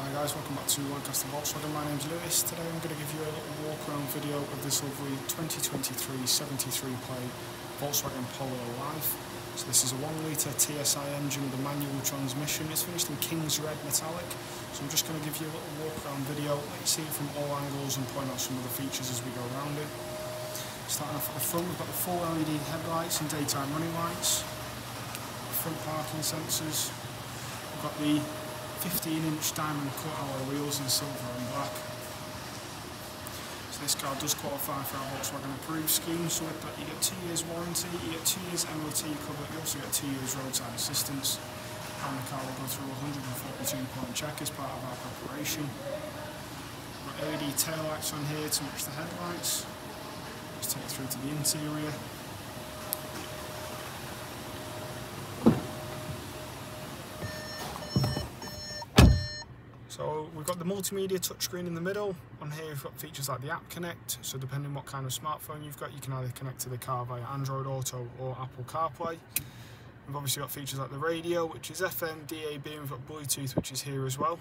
Hi guys, welcome back to Lancaster Volkswagen. My name's Lewis. Today I'm going to give you a little walk around video of this lovely 2023 73 plate Volkswagen Polo Life. So this is a 1.0 litre TSI engine with a manual transmission. It's finished in King's Red Metallic. So I'm just going to give you a little walk around video, let you see it from all angles and point out some of the features as we go around it. Starting off at the front, we've got the full LED headlights and daytime running lights, front parking sensors. We've got the 15-inch diamond cut alloy wheels in silver and black. So this car does qualify for our Volkswagen approved scheme, so with that you get 2 years warranty, you get 2 years MOT cover, you also get 2 years roadside assistance, and the car will go through a 142-point check as part of our preparation. We've got LED taillights on here to match the headlights. Let's take it through to the interior. So we've got the multimedia touchscreen in the middle. On here we've got features like the App Connect, so depending on what kind of smartphone you've got, you can either connect to the car via Android Auto or Apple CarPlay. We've obviously got features like the radio, which is FM, DAB, and we've got Bluetooth, which is here as well.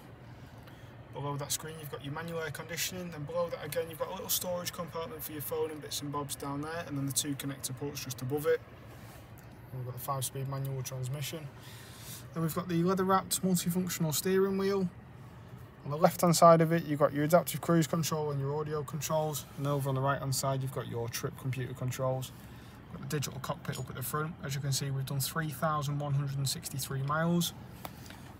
Below that screen you've got your manual air conditioning, then below that again you've got a little storage compartment for your phone and bits and bobs down there, and then the two connector ports just above it. We've got the 5-speed manual transmission. Then we've got the leather-wrapped multifunctional steering wheel. On the left hand side of it you've got your adaptive cruise control and your audio controls, and over on the right hand side you've got your trip computer controls. Got the digital cockpit up at the front. As you can see, we've done 3,163 miles.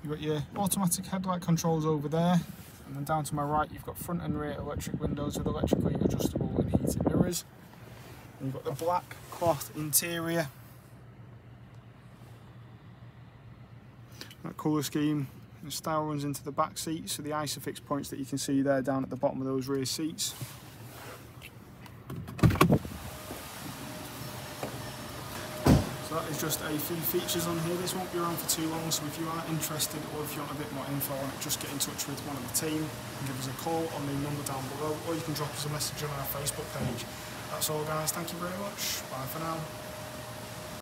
You've got your automatic headlight controls over there, and then down to my right you've got front and rear electric windows with electrically adjustable and heated mirrors. And you've got the black cloth interior. That colour scheme. The style runs into the back seat, so the isofix points that you can see there down at the bottom of those rear seats. So that is just a few features on here. This won't be around for too long, so if you are interested or if you want a bit more info on it, just get in touch with one of the team and give us a call on the number down below, or you can drop us a message on our Facebook page. That's all guys, thank you very much, bye for now.